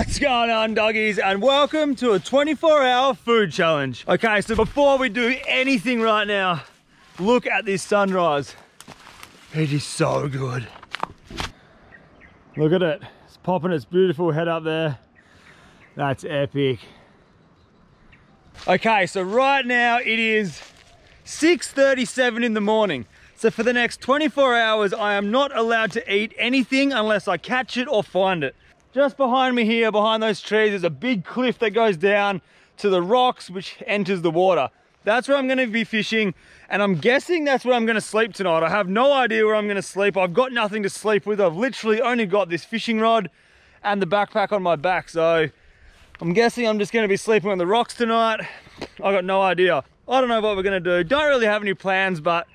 What's going on, doggies, and welcome to a 24-hour food challenge. Okay, so before we do anything right now, look at this sunrise. It is so good. Look at it. It's popping its beautiful head up there. That's epic. Okay, so right now it is 6:37 in the morning. So for the next 24 hours, I am not allowed to eat anything unless I catch it or find it. Just behind me here, behind those trees, is a big cliff that goes down to the rocks, which enters the water. That's where I'm gonna be fishing, and I'm guessing that's where I'm gonna sleep tonight. I have no idea where I'm gonna sleep. I've got nothing to sleep with. I've literally only got this fishing rod and the backpack on my back. So I'm guessing I'm just gonna be sleeping on the rocks tonight. I got no idea. I don't know what we're gonna do. Don't really have any plans, but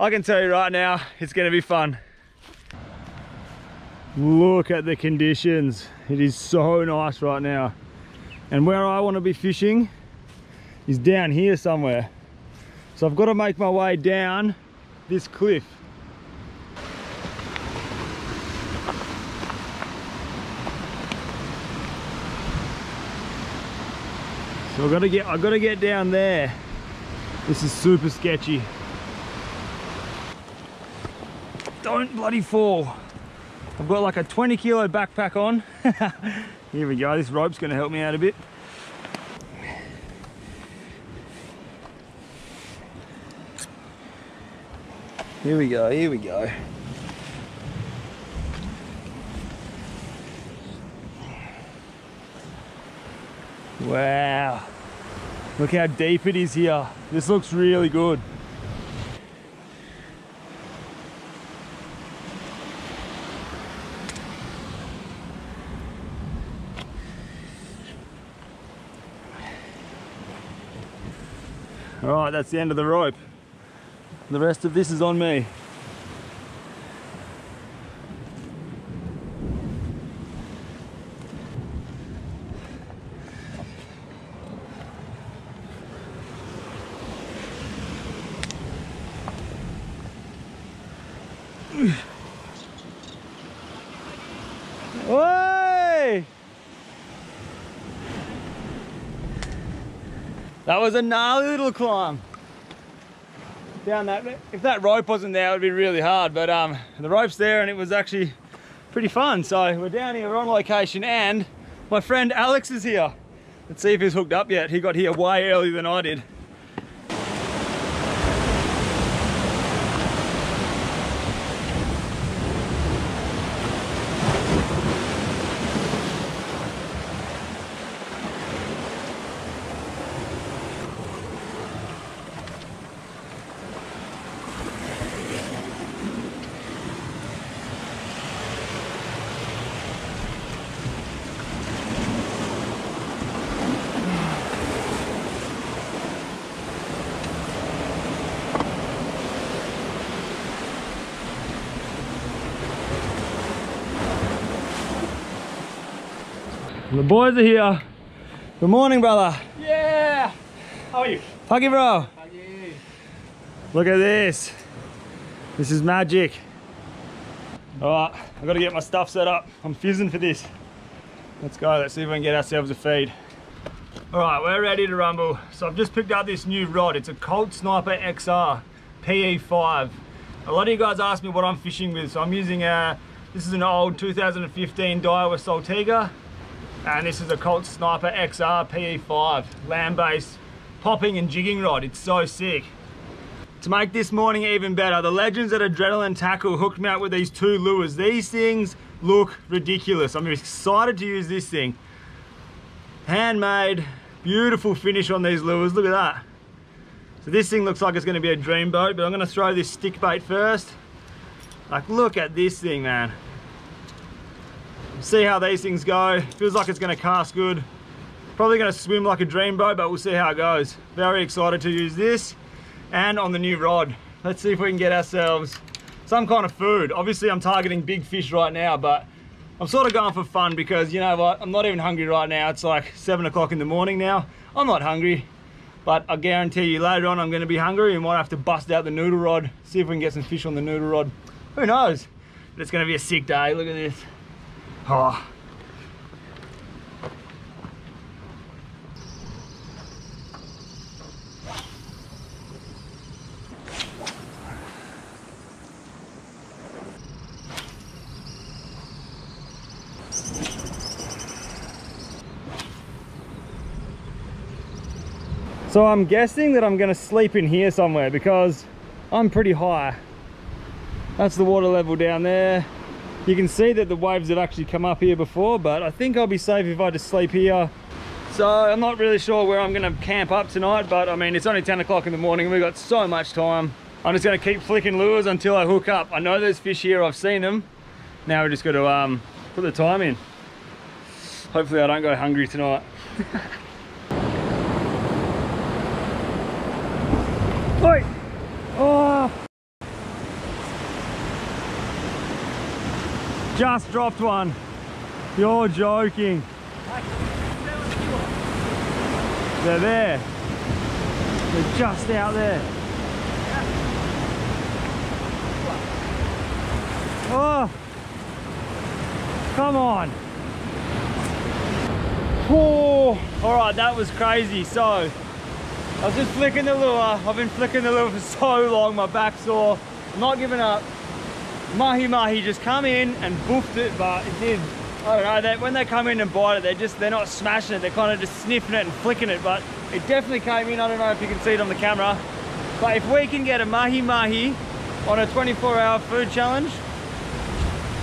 I can tell you right now, it's gonna be fun. Look at the conditions. It is so nice right now. And where I wanna be fishing is down here somewhere. So I've gotta make my way down this cliff. So I've gotta get down there. This is super sketchy. Don't bloody fall. I've got like a 20 kilo backpack on. Here we go, this rope's gonna help me out a bit. Here we go, here we go. Wow. Look how deep it is here. This looks really good. All right, that's the end of the rope. The rest of this is on me. Hey! That was a gnarly little climb. Down that, if that rope wasn't there, it would be really hard, but the rope's there and it was actually pretty fun. So we're down here, we're on location, and my friend Alex is here. Let's see if he's hooked up yet. He got here way earlier than I did. The boys are here. Good morning, brother. Yeah. How are you? Huggy, bro. Huggy. Look at this. This is magic. All right, I've got to get my stuff set up. I'm fizzing for this. Let's go. Let's see if we can get ourselves a feed. All right, we're ready to rumble. So I've just picked up this new rod. It's a Colt Sniper XR PE5. A lot of you guys ask me what I'm fishing with. So I'm using this is an old 2015 Daiwa Saltiga. And this is a Colt Sniper XR PE5 land-based popping and jigging rod. It's so sick. To make this morning even better, the legends at Adrenaline Tackle hooked me up with these two lures. These things look ridiculous. I'm excited to use this thing. Handmade, beautiful finish on these lures. Look at that. So this thing looks like it's going to be a dream boat, but I'm going to throw this stick bait first. Like, look at this thing, man. See how these things go. Feels like it's going to cast good. Probably going to swim like a dream boat, but we'll see how it goes. Very excited to use this and on the new rod. Let's see if we can get ourselves some kind of food. Obviously, I'm targeting big fish right now, but I'm sort of going for fun because, you know what, I'm not even hungry right now. It's like 7 o'clock in the morning now. I'm not hungry, but I guarantee you later on I'm going to be hungry and might have to bust out the noodle rod, see if we can get some fish on the noodle rod. Who knows? But it's going to be a sick day. Look at this. Oh, So I'm guessing that I'm gonna sleep in here somewhere because I'm pretty high. That's the water level down there. You can see that the waves have actually come up here before, but I think I'll be safe if I just sleep here. So I'm not really sure where I'm gonna camp up tonight, but I mean, it's only 10 o'clock in the morning and we've got so much time. I'm just gonna keep flicking lures until I hook up. I know there's fish here, I've seen them. Now we're just gonna put the time in. Hopefully I don't go hungry tonight. Oi! Oh! Just dropped one. You're joking. They're there. They're just out there. Oh! Come on. Oh! Alright, that was crazy. So, I was just flicking the lure. I've been flicking the lure for so long, my back's sore. I'm not giving up. Mahi Mahi just come in and boofed it, but it did. I don't know, when they come in and bite it, they're not smashing it, they're kind of just sniffing it and flicking it, but it definitely came in. I don't know if you can see it on the camera, but if we can get a Mahi Mahi on a 24-hour food challenge,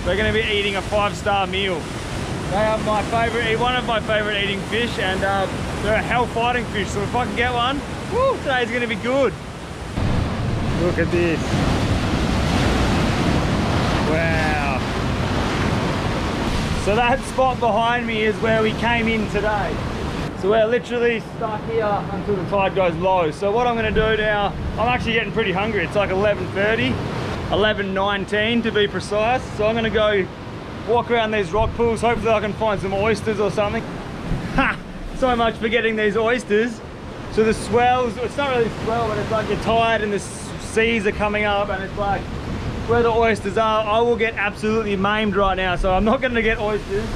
we're going to be eating a 5-star meal. They are my favorite, one of my favorite eating fish, and they're a hell fighting fish, so if I can get one, woo, today's going to be good. Look at this. Wow. So that spot behind me is where we came in today. So we're literally stuck here until the tide goes low. So what I'm gonna do now, I'm actually getting pretty hungry. It's like 11:30, 11:19 to be precise. So I'm gonna go walk around these rock pools. Hopefully I can find some oysters or something. Ha! So much for getting these oysters. So the swells, it's not really swell, but it's like you're tired and the seas are coming up and it's like, where the oysters are, I will get absolutely maimed right now, so I'm not going to get oysters.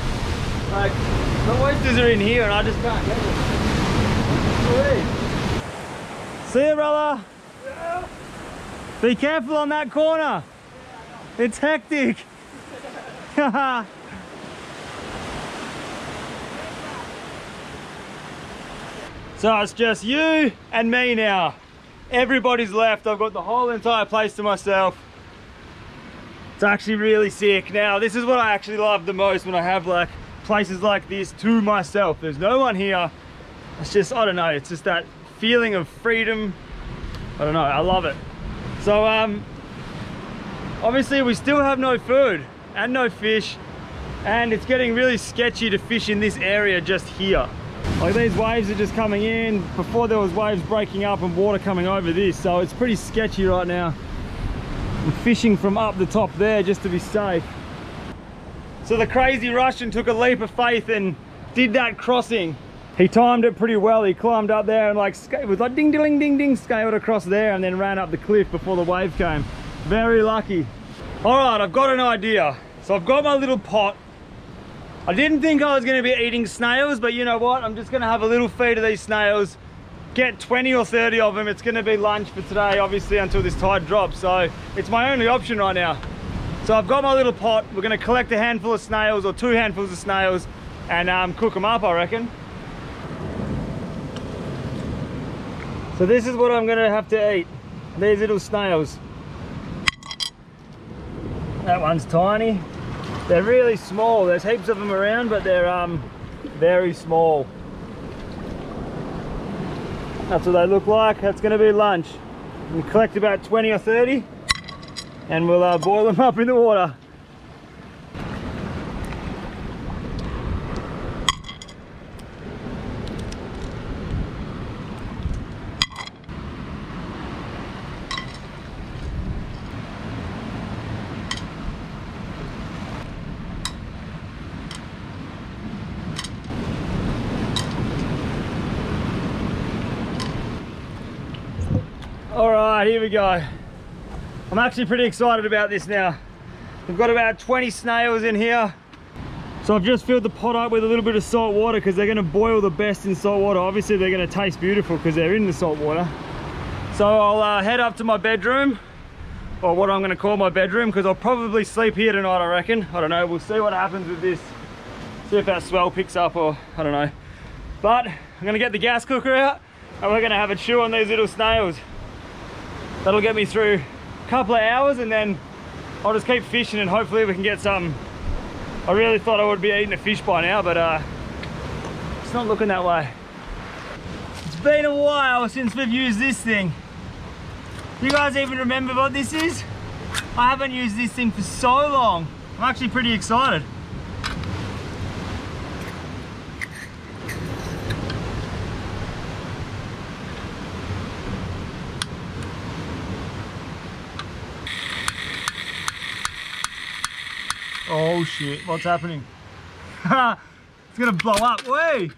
Like, the oysters are in here and I just can't get them. See ya, brother. Yeah. Be careful on that corner. Yeah, it's hectic. So it's just you and me now. Everybody's left. I've got the whole entire place to myself. It's actually really sick. Now this is what I actually love the most, when I have like places like this to myself. There's no one here. It's just, I don't know, it's just that feeling of freedom. I don't know, I love it. So obviously we still have no food and no fish, and it's getting really sketchy to fish in this area just here. Like these waves are just coming in. Before there was waves breaking up and water coming over this, so it's pretty sketchy right now. I'm fishing from up the top there just to be safe. So the crazy Russian took a leap of faith and did that crossing. He timed it pretty well. He climbed up there and like, it was like ding ding ding ding, scaled across there and then ran up the cliff before the wave came. Very lucky. All right, I've got an idea. So I've got my little pot. I didn't think I was going to be eating snails, but you know what? I'm just going to have a little feed of these snails, get 20 or 30 of them. It's going to be lunch for today, obviously, until this tide drops, so it's my only option right now. So I've got my little pot. We're going to collect a handful of snails, or 2 handfuls of snails, and cook them up, I reckon. So this is what I'm going to have to eat, these little snails. That one's tiny. They're really small. There's heaps of them around, but they're very small. That's what they look like. That's going to be lunch. We'll collect about 20 or 30 and we'll boil them up in the water. Alright, here we go. I'm actually pretty excited about this now. We've got about 20 snails in here. So I've just filled the pot up with a little bit of salt water because they're going to boil the best in salt water. Obviously they're going to taste beautiful because they're in the salt water. So I'll head up to my bedroom, or what I'm going to call my bedroom, because I'll probably sleep here tonight, I reckon. I don't know, we'll see what happens with this. See if our swell picks up, or I don't know. But I'm gonna get the gas cooker out and we're gonna have a chew on these little snails. That'll get me through a couple of hours, and then I'll just keep fishing and hopefully we can get something. I really thought I would be eating a fish by now, but it's not looking that way. It's been a while since we've used this thing. You guys even remember what this is? I haven't used this thing for so long. I'm actually pretty excited. Oh shit, what's happening? It's gonna blow up, whey!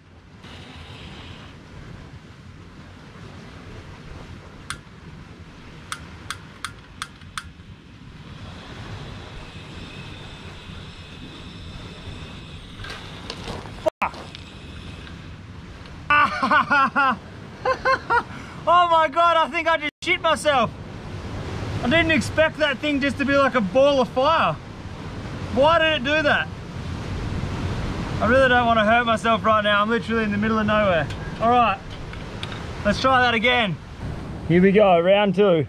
Oh my god, I think I just shit myself. I didn't expect that thing just to be like a ball of fire. Why did it do that? I really don't want to hurt myself right now. I'm literally in the middle of nowhere. All right, let's try that again. Here we go, round two.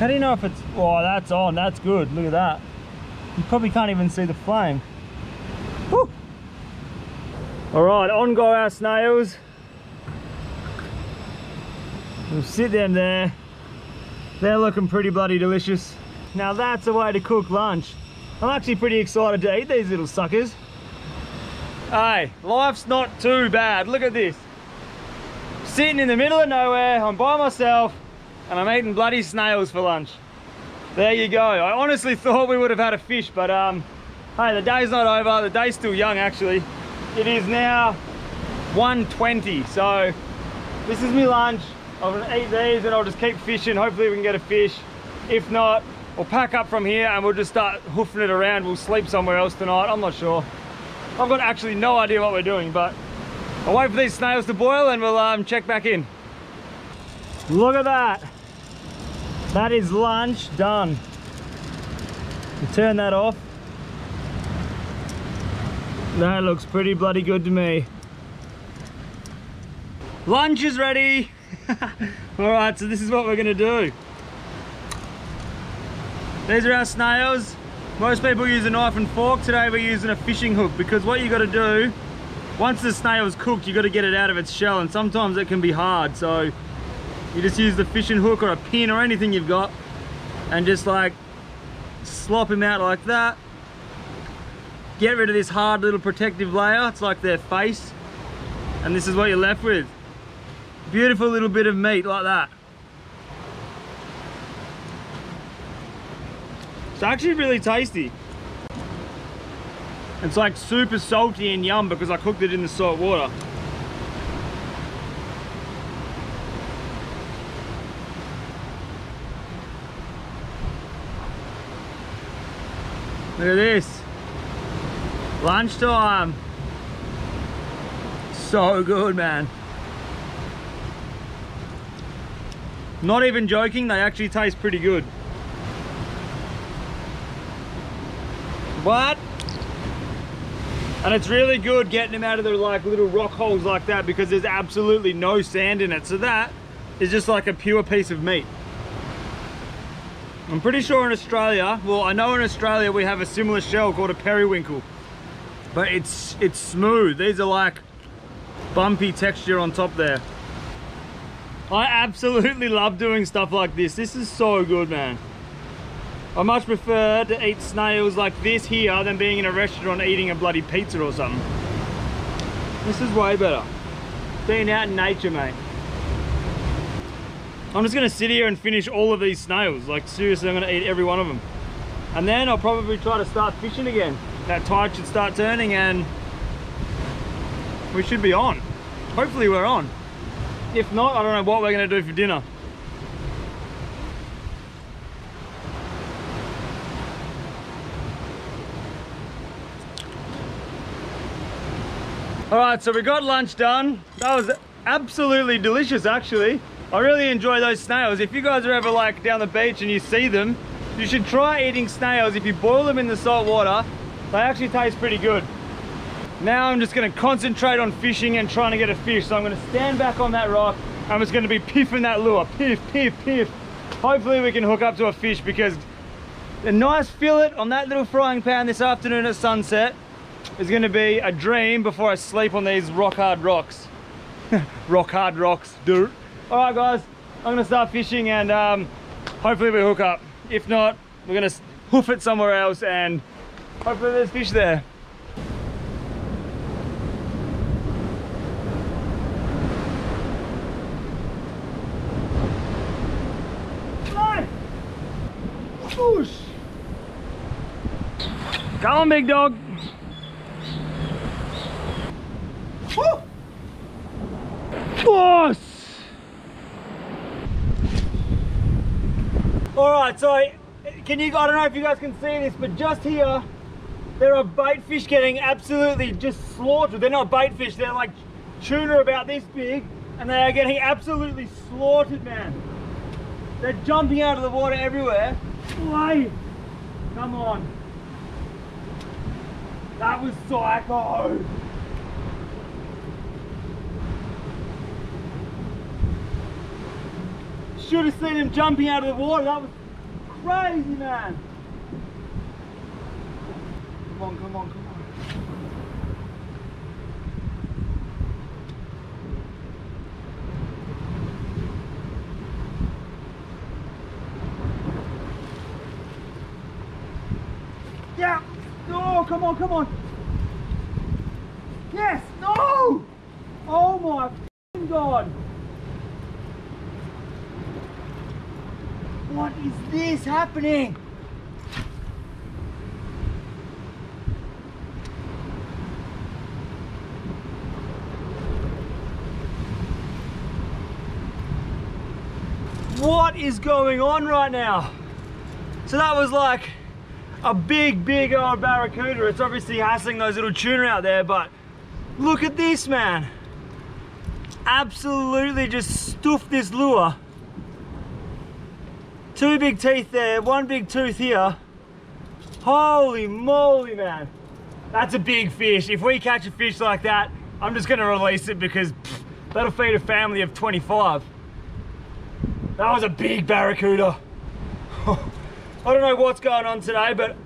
How do you know if it's... Oh, that's on, that's good, look at that. You probably can't even see the flame. Woo! All right, on go our snails. We'll sit them there. They're looking pretty bloody delicious. Now that's a way to cook lunch. I'm actually pretty excited to eat these little suckers. Hey, life's not too bad, look at this. Sitting in the middle of nowhere, I'm by myself, and I'm eating bloody snails for lunch. There you go. I honestly thought we would have had a fish, but hey, the day's not over. The day's still young, actually. It is now 1:20, so this is my lunch. I'm gonna eat these and I'll just keep fishing. Hopefully we can get a fish. If not, we'll pack up from here and we'll just start hoofing it around. We'll sleep somewhere else tonight. I'm not sure. I've got actually no idea what we're doing, but I'll wait for these snails to boil and we'll check back in. Look at that. That is lunch done. We'll turn that off. That looks pretty bloody good to me. Lunch is ready. All right, so this is what we're gonna do. These are our snails. Most people use a knife and fork. Today we're using a fishing hook, because what you gotta do, once the snail's cooked, you gotta get it out of its shell, and sometimes it can be hard, so you just use the fishing hook or a pin or anything you've got and just like slop him out like that. Get rid of this hard little protective layer. It's like their face. And this is what you're left with. Beautiful little bit of meat like that. It's actually really tasty. It's like super salty and yum because I cooked it in the salt water. Look at this. Lunchtime. So good, man. Not even joking, they actually taste pretty good. But, and it's really good getting them out of their like little rock holes like that, because there's absolutely no sand in it. So that is just like a pure piece of meat. I'm pretty sure in Australia, well, I know in Australia we have a similar shell called a periwinkle, but it's smooth. These are like bumpy texture on top there. I absolutely love doing stuff like this. This is so good, man. I much prefer to eat snails like this here than being in a restaurant eating a bloody pizza or something. This is way better. Being out in nature, mate. I'm just gonna sit here and finish all of these snails. Like seriously, I'm gonna eat every one of them. And then I'll probably try to start fishing again. That tide should start turning and we should be on. Hopefully we're on. If not, I don't know what we're gonna do for dinner. All right, so we got lunch done. That was absolutely delicious, actually. I really enjoy those snails. If you guys are ever like down the beach and you see them, you should try eating snails. If you boil them in the salt water, they actually taste pretty good. Now I'm just gonna concentrate on fishing and trying to get a fish. So I'm gonna stand back on that rock. I'm just gonna be piffing that lure. Piff, piff, piff. Hopefully we can hook up to a fish, because a nice fillet on that little frying pan this afternoon at sunset is gonna be a dream before I sleep on these rock hard rocks. Rock hard rocks, dirt. All right guys, I'm gonna start fishing and hopefully we hook up. If not, we're gonna hoof it somewhere else and hopefully there's fish there. Come on, big dog. Woo! Boss! All right, so I don't know if you guys can see this, but just here, there are bait fish getting absolutely just slaughtered. They're not bait fish, they're like tuna about this big, and they are getting absolutely slaughtered, man. They're jumping out of the water everywhere. Why? Come on. That was psycho! Should have seen him jumping out of the water, that was crazy, man! Come on, come on, come on. Yeah! No, come on, come on. Yes, no! Oh my God. What is this happening? What is going on right now? So that was like a big old barracuda. It's obviously hassling those little tuna out there, but look at this, man. Absolutely just stuffed this lure. Two big teeth there, one big tooth here. Holy moly, man. That's a big fish. If we catch a fish like that, I'm just gonna release it, because pff, that'll feed a family of 25. That was a big barracuda. I don't know what's going on today, but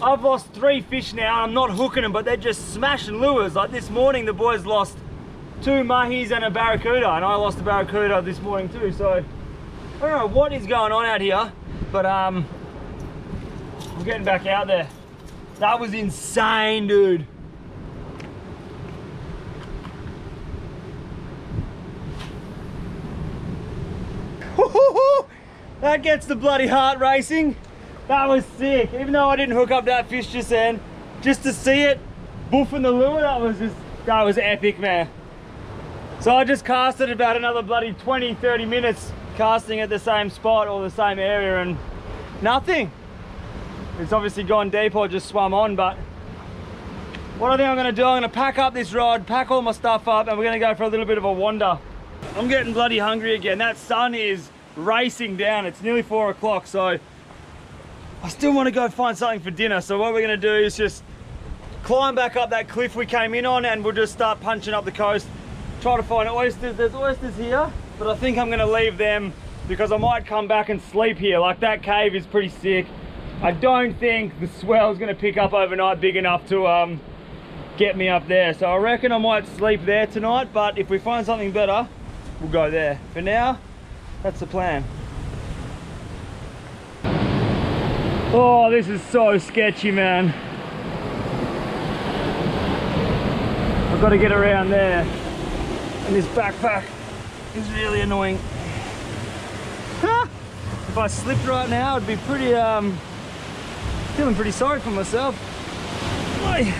I've lost 3 fish now and I'm not hooking them, but they're just smashing lures. Like this morning, the boys lost 2 mahis and a barracuda, and I lost a barracuda this morning too, so I don't know what is going on out here, but we're getting back out there. That was insane, dude. That gets the bloody heart racing. That was sick. Even though I didn't hook up that fish just then, just to see it boofing the lure, that was epic, man. So I just casted about another bloody 20-30 minutes casting at the same spot or the same area and nothing. It's obviously gone deep or just swum on, but what I think I'm gonna do, I'm gonna pack up this rod, pack all my stuff up, and we're gonna go for a little bit of a wander. I'm getting bloody hungry again. That sun is racing down. It's nearly 4 o'clock, so I still want to go find something for dinner. So what we're going to do is just climb back up that cliff we came in on, and we'll just start punching up the coast, try to find oysters. There's oysters here, but I think I'm going to leave them because I might come back and sleep here. Like, that cave is pretty sick. I don't think the swell is going to pick up overnight big enough to get me up there, so I reckon I might sleep there tonight, but if we find something better, we'll go there. For now, that's the plan. Oh, this is so sketchy, man. I've got to get around there. And this backpack is really annoying. Ah! If I slipped right now, I'd be pretty, feeling pretty sorry for myself. Oy.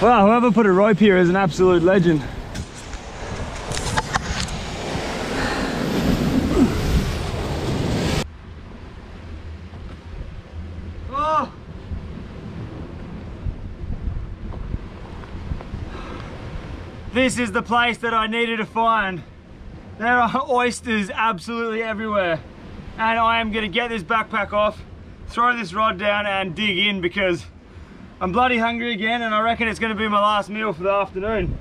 Wow, whoever put a rope here is an absolute legend. This is the place that I needed to find. There are oysters absolutely everywhere. And I am gonna get this backpack off, throw this rod down and dig in because I'm bloody hungry again and I reckon it's gonna be my last meal for the afternoon.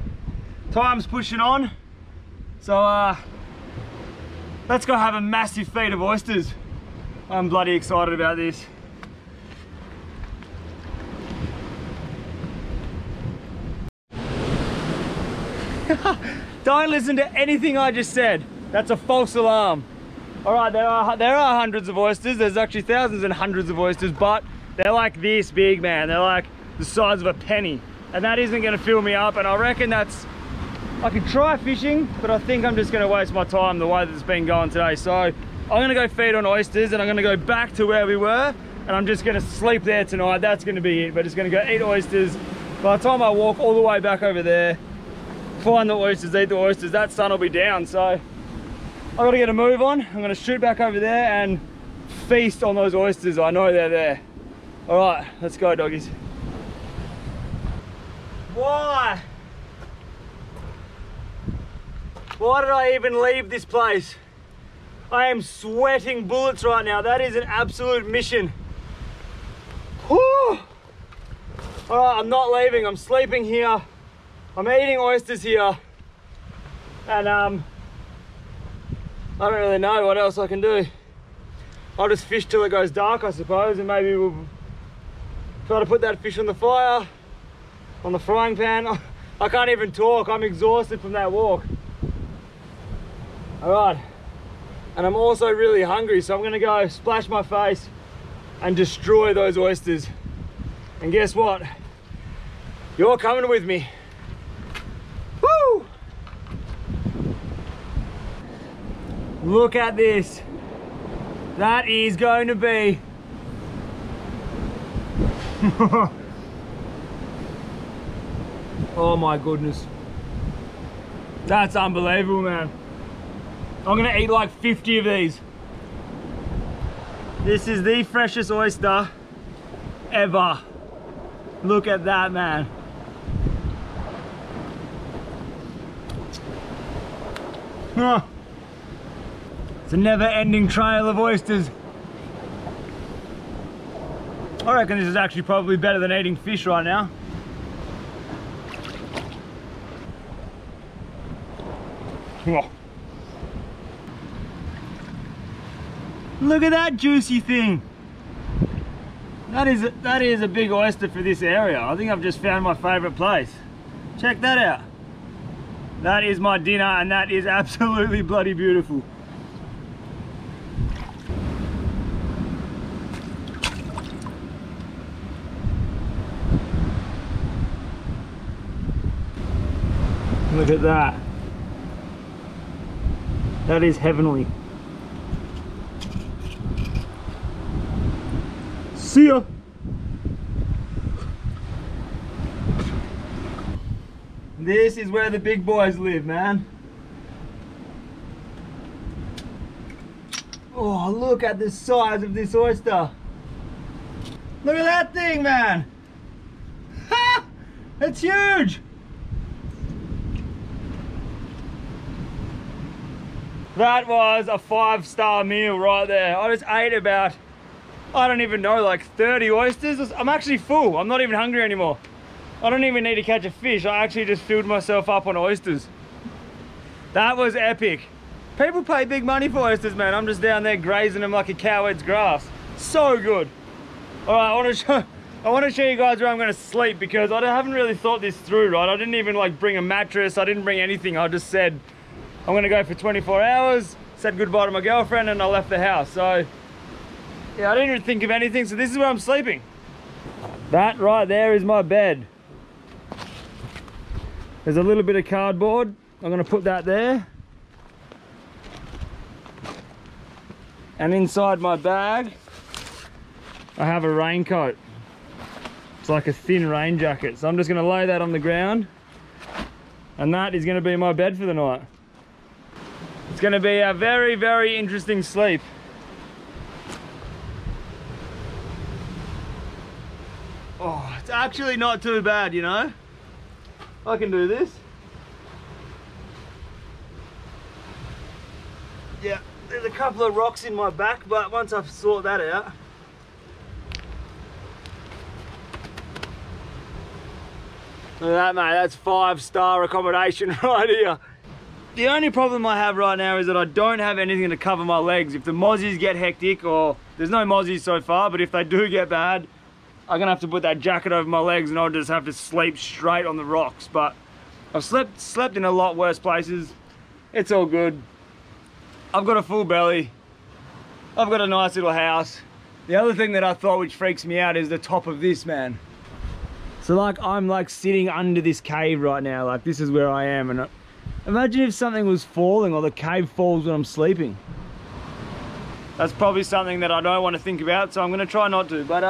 Time's pushing on. So let's go have a massive feed of oysters. I'm bloody excited about this. Don't listen to anything I just said. That's a false alarm. All right, there are hundreds of oysters. There's actually thousands and hundreds of oysters, but they're like this big, man. They're like the size of a penny. And that isn't gonna fill me up. And I reckon that's, I could try fishing, but I think I'm just gonna waste my time the way that it's been going today. So I'm gonna go feed on oysters and I'm gonna go back to where we were and I'm just gonna sleep there tonight. That's gonna be it. But just gonna go eat oysters. By the time I walk all the way back over there, find the oysters, eat the oysters, that sun will be down, so I gotta get a move on. I'm gonna shoot back over there and feast on those oysters. I know they're there. All right, let's go, doggies. Why did I even leave this place? I am sweating bullets right now. That is an absolute mission. Whew. All right, I'm not leaving, I'm sleeping here. I'm eating oysters here, and I don't really know what else I can do. I'll just fish till it goes dark, I suppose, and maybe we'll try to put that fish on the fire, on the frying pan. I can't even talk, I'm exhausted from that walk. All right, and I'm also really hungry, so I'm gonna go splash my face and destroy those oysters. And guess what? You're coming with me. Look at this. That is going to be. Oh my goodness. That's unbelievable, man. I'm gonna eat like 50 of these. This is the freshest oyster ever. Look at that, man. It's a never-ending trail of oysters. I reckon this is actually probably better than eating fish right now. Oh. Look at that juicy thing. That is a big oyster for this area. I think I've just found my favorite place. Check that out. That is my dinner and that is absolutely bloody beautiful. Look at that. That is heavenly. See ya. This is where the big boys live, man. Oh, look at the size of this oyster. Look at that thing, man. Ha! It's huge. That was a 5-star meal right there. I just ate about, I don't even know, like 30 oysters. I'm actually full. I'm not even hungry anymore. I don't even need to catch a fish. I actually just filled myself up on oysters. That was epic. People pay big money for oysters, man. I'm just down there grazing them like a cow eats grass. So good. All right, I want to show you guys where I'm going to sleep because I haven't really thought this through, right? I didn't even like bring a mattress. I didn't bring anything. I just said, I'm gonna go for 24 hours, said goodbye to my girlfriend and I left the house. So, yeah, I didn't even think of anything. So this is where I'm sleeping. That right there is my bed. There's a little bit of cardboard. I'm gonna put that there. And inside my bag, I have a raincoat. It's like a thin rain jacket. So I'm just going to lay that on the ground, and that is going to be my bed for the night. It's going to be a very, very interesting sleep. Oh, it's actually not too bad, you know? I can do this. Yeah, there's a couple of rocks in my back, but once I've sorted that out, look at that, mate, that's 5-star accommodation right here. The only problem I have right now is that I don't have anything to cover my legs. If the mozzies get hectic, or there's no mozzies so far, but if they do get bad, I'm gonna have to put that jacket over my legs and I'll just have to sleep straight on the rocks. But I've slept in a lot worse places. It's all good. I've got a full belly. I've got a nice little house. The other thing that I thought which freaks me out is the top of this, man. So like, I'm like sitting under this cave right now, like this is where I am, and imagine if something was falling, or the cave falls when I'm sleeping. That's probably something that I don't want to think about, so I'm gonna try not to, but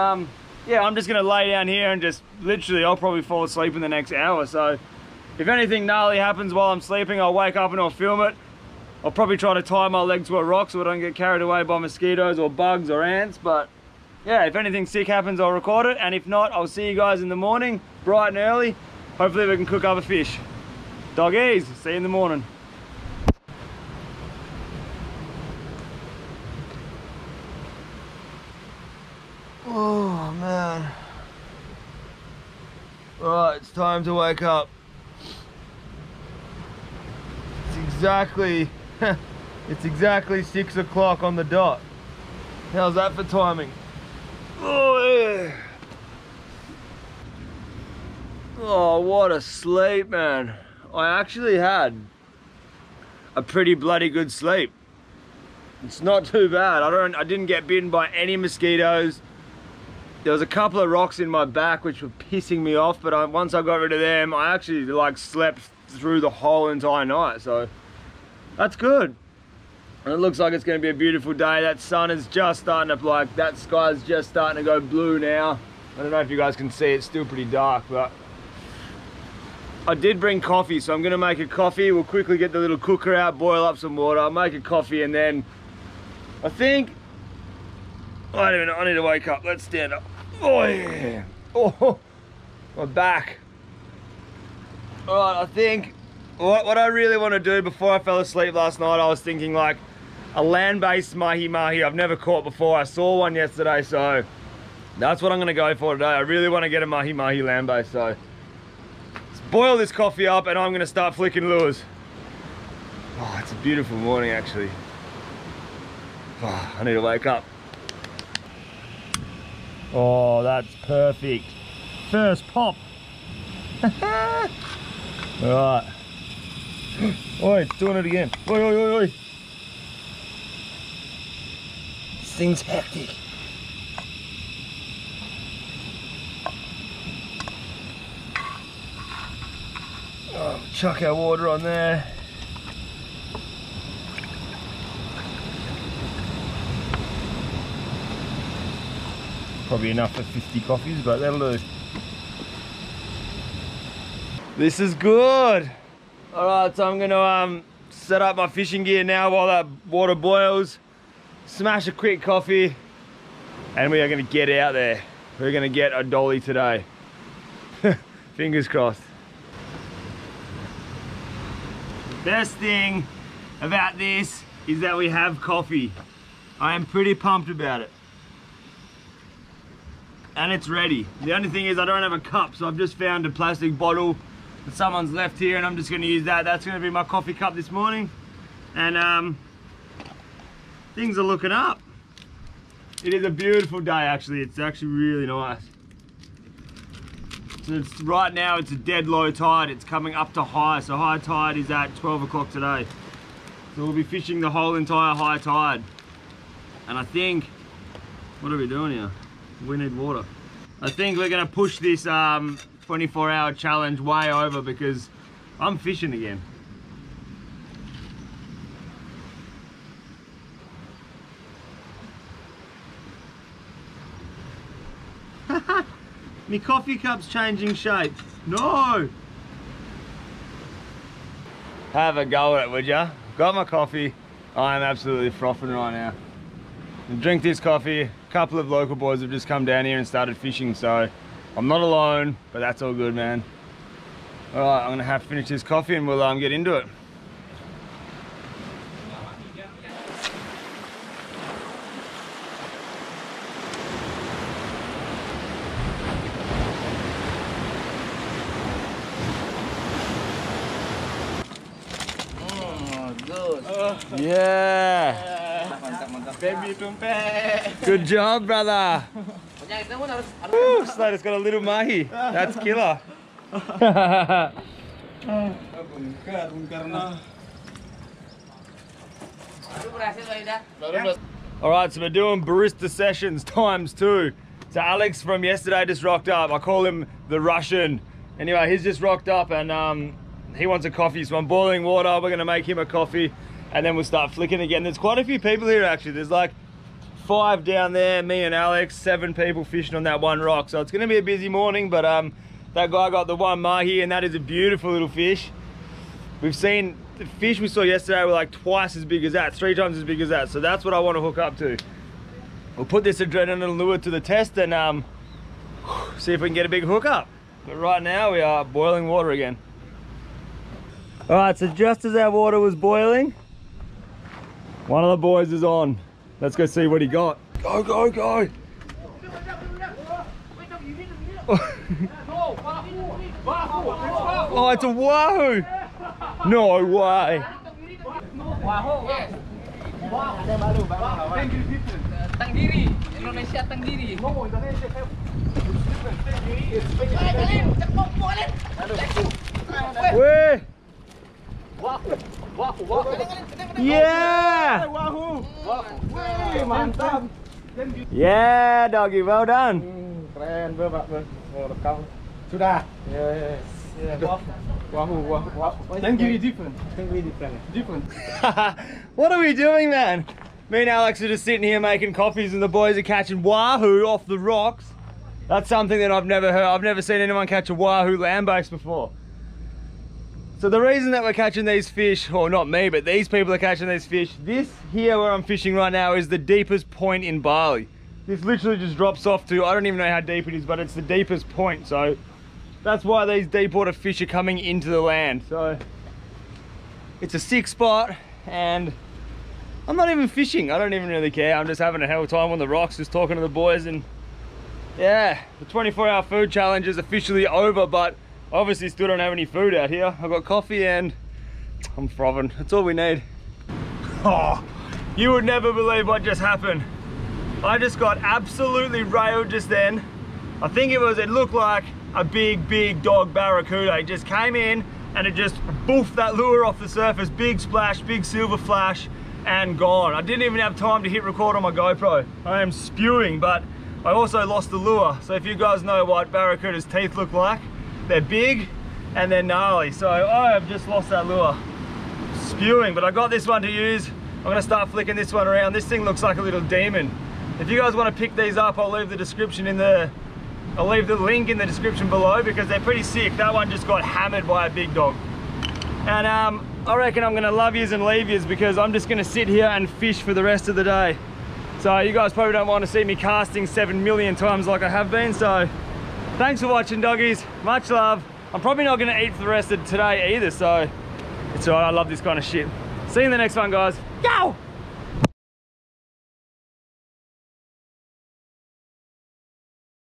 yeah, I'm just gonna lay down here and just literally, I'll probably fall asleep in the next hour, so if anything gnarly happens while I'm sleeping, I'll wake up and I'll film it. I'll probably try to tie my leg to a rock so I don't get carried away by mosquitoes or bugs or ants, but yeah, if anything sick happens, I'll record it, and if not, I'll see you guys in the morning, bright and early. Hopefully we can cook up a fish. Doggies, see you in the morning. Oh, man. Right, it's time to wake up. It's exactly 6 o'clock on the dot. How's that for timing? Oh, yeah. Oh, what a sleep, man. I actually had a pretty bloody good sleep. It's not too bad. I didn't get bitten by any mosquitoes. There was a couple of rocks in my back which were pissing me off, but once I got rid of them, I actually like slept through the whole entire night, so that's good. And it looks like it's going to be a beautiful day. That sun is just starting to, like, that sky is just starting to go blue now. I don't know if you guys can see, it's still pretty dark, but I did bring coffee, so I'm going to make a coffee. We'll quickly get the little cooker out, boil up some water, I'll make a coffee, and then I think, I don't even know, I need to wake up. Let's stand up. Oh, yeah. Oh, my back. All right, I think what I really want to do before I fell asleep last night, I was thinking like, a land-based mahi mahi I've never caught before. I saw one yesterday, so that's what I'm gonna go for today. I really want to get a mahi mahi land-based, so let's boil this coffee up and I'm gonna start flicking lures. Oh, it's a beautiful morning actually. Oh, I need to wake up. Oh, that's perfect. First pop. Alright. Oi, it's doing it again. Oi, oi, oi, oi. This thing's hectic. Oh, chuck our water on there. Probably enough for 50 coffees, but that'll do. This is good. All right, so I'm gonna set up my fishing gear now while that water boils. Smash a quick coffee, and we are going to get out there. We're going to get a dolly today. Fingers crossed. Best thing about this is that we have coffee. I am pretty pumped about it. And it's ready. The only thing is I don't have a cup, so I've just found a plastic bottle that someone's left here, and I'm just going to use that. That's going to be my coffee cup this morning. And things are looking up. It is a beautiful day actually. It's actually really nice. So it's, right now it's a dead low tide. It's coming up to high. So high tide is at 12 o'clock today. So we'll be fishing the whole entire high tide. And I think, what are we doing here? We need water. I think we're gonna push this 24-hour challenge way over because I'm fishing again. My coffee cup's changing shape. No! Have a go at it, would ya? Got my coffee. I am absolutely frothing right now. And drink this coffee. A couple of local boys have just come down here and started fishing, so I'm not alone, but that's all good, man. All right, I'm gonna have to finish this coffee and we'll get into it. Yeah. Baby tumpeh. Good job, brother. Ooh, Slater's got a little mahi. That's killer. All right, so we're doing barista sessions ×2. So Alex from yesterday just rocked up. I call him the Russian. Anyway, he's just rocked up and he wants a coffee. So I'm boiling water. We're gonna make him a coffee. And then we'll start flicking again. There's quite a few people here actually. There's like 5 down there, me and Alex, 7 people fishing on that one rock. So it's gonna be a busy morning, but that guy got the one mahi and that is a beautiful little fish. We've seen, the fish we saw yesterday were like twice as big as that, 3 times as big as that. So that's what I wanna hook up to. We'll put this adrenaline lure to the test and see if we can get a big hook up. But right now we are boiling water again. All right, so just as our water was boiling, one of the boys is on. Let's go see what he got. Go, go, go. Oh, it's a wahoo. No way. Where? Yeah! Yeah, doggy, well done. Different. What are we doing, man? Me and Alex are just sitting here making coffees and the boys are catching wahoo off the rocks. That's something that I've never heard. I've never seen anyone catch a wahoo land-based before. So the reason that we're catching these fish, or not me, but these people are catching these fish, this here where I'm fishing right now is the deepest point in Bali. This literally just drops off to, I don't even know how deep it is, but it's the deepest point. So that's why these deep water fish are coming into the land. So it's a sick spot and I'm not even fishing. I don't even really care. I'm just having a hell of a time on the rocks, just talking to the boys. And yeah, the 24-hour food challenge is officially over, but obviously still don't have any food out here. I've got coffee and I'm frothing. That's all we need. Oh, you would never believe what just happened. I just got absolutely railed just then. I think it looked like a big dog barracuda. It just came in and it just boofed that lure off the surface. Big splash, big silver flash, and gone. I didn't even have time to hit record on my GoPro. I am spewing, but I also lost the lure. So if you guys know what barracuda's teeth look like, they're big and they're gnarly. So I have just lost that lure. Spewing, but I got this one to use. I'm gonna start flicking this one around. This thing looks like a little demon. If you guys wanna pick these up, I'll leave the link in the description below because they're pretty sick. That one just got hammered by a big dog. And I reckon I'm gonna love yous and leave yous because I'm just gonna sit here and fish for the rest of the day. So you guys probably don't wanna see me casting 7 million times like I have been, so thanks for watching, doggies. Much love. I'm probably not gonna eat for the rest of today either, so it's all right, I love this kind of shit. See you in the next one, guys. Go!